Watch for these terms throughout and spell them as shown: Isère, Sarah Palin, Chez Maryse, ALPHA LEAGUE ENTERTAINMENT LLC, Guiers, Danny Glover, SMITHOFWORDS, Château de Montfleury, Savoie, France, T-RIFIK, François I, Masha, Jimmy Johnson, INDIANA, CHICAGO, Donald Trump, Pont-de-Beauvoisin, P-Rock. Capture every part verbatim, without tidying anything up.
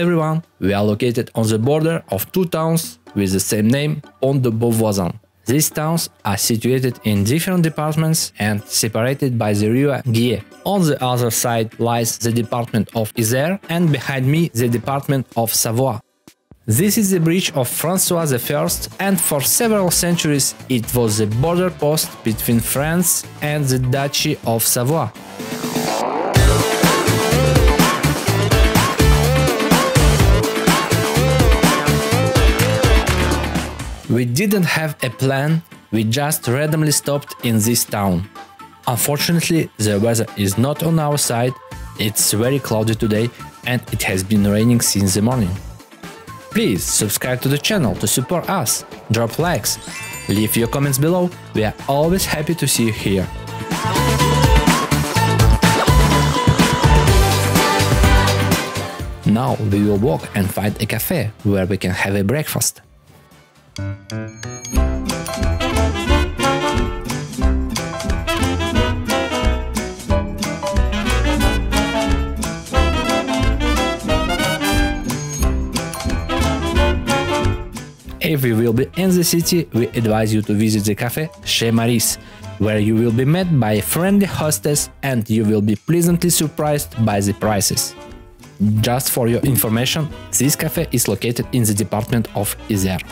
everyone, we are located on the border of two towns with the same name, Pont-de-Beauvoisin. These towns are situated in different departments and separated by the river Guiers. On the other side lies the department of Isère and behind me the department of Savoie. This is the bridge of François the First, and for several centuries it was the border post between France and the Duchy of Savoie. We didn't have a plan, we just randomly stopped in this town. Unfortunately, the weather is not on our side, it's very cloudy today and it has been raining since the morning. Please subscribe to the channel to support us, drop likes, leave your comments below, we are always happy to see you here. Now we will walk and find a cafe where we can have a breakfast. If you will be in the city, we advise you to visit the cafe Chez Maryse, where you will be met by a friendly hostess and you will be pleasantly surprised by the prices. Just for your information, this cafe is located in the department of Isère.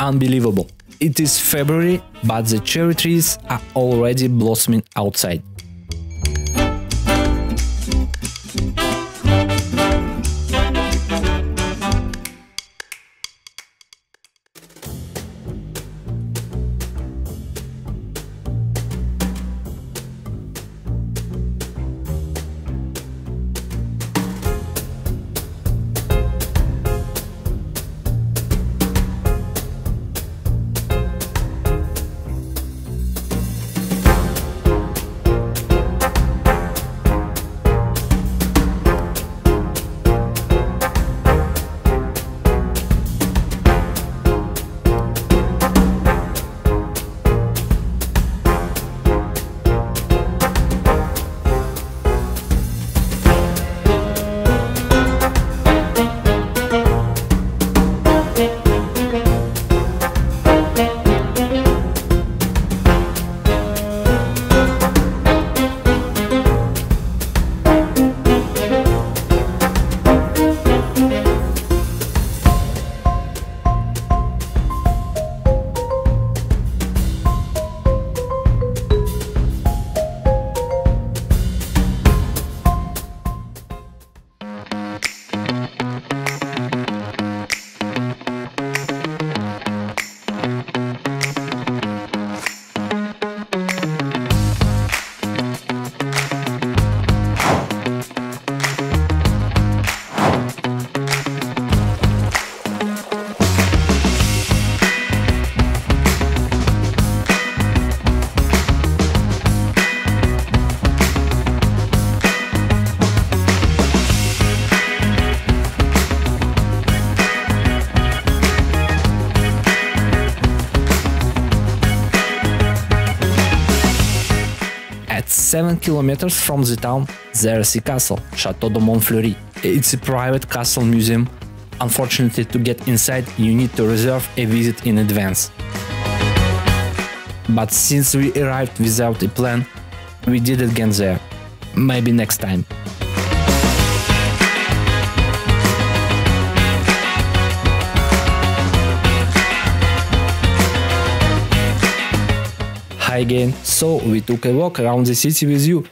Unbelievable! It is February, but the cherry trees are already blossoming outside. seven kilometers from the town, there is a castle, Château de Montfleury. It's a private castle museum. Unfortunately, to get inside, you need to reserve a visit in advance. But since we arrived without a plan, we didn't get there. Maybe next time. Again, so we took a walk around the city with you.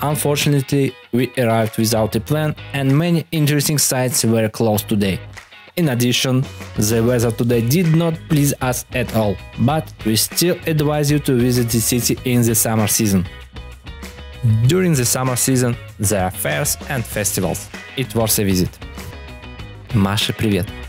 Unfortunately, we arrived without a plan and many interesting sites were closed today. In addition, the weather today did not please us at all, but we still advise you to visit the city in the summer season. During the summer season, there are fairs and festivals. It's worth a visit. Masha, привет!